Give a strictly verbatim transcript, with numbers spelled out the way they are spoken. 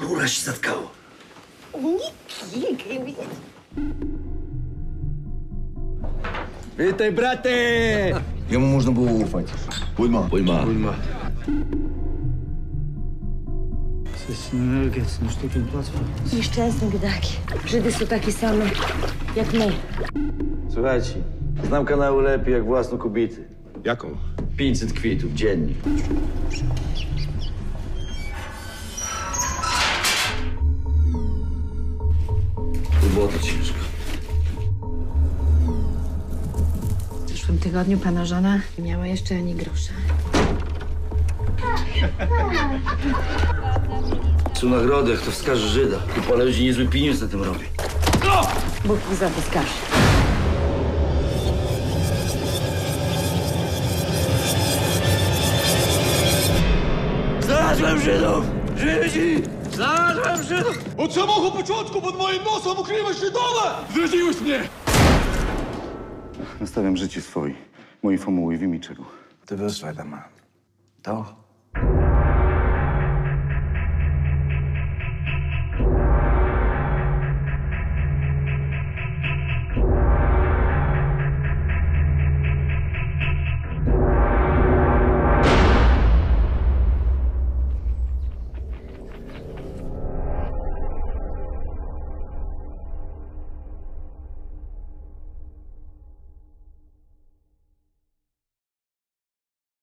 Rura się zatkała. Witaj, braty! Jemu można było ufać. Pulma. Pulma. Pulma. Nieszczęsne gdaki. Żydy są takie same jak my. Słuchajcie, znam kanały lepiej jak własną kobiety. Jaką? pięćset kwitów dziennie. Robota ciężka. W zeszłym tygodniu pana żona nie miała jeszcze ani grosza. Są nagrodę, kto wskaże Żyda. Tu pależy niezły pieniądz na tym robi. Bóg mi za to skaże. Znalazłem Żydów! Żydzi! Znalazłem Żydów! Od samego początku pod moim nosem ukrywasz Żydowa! Zdradziłeś mnie! Nastawiam życie swoje, mojej formuły i wymiczego. Ty wyszła, dama. To?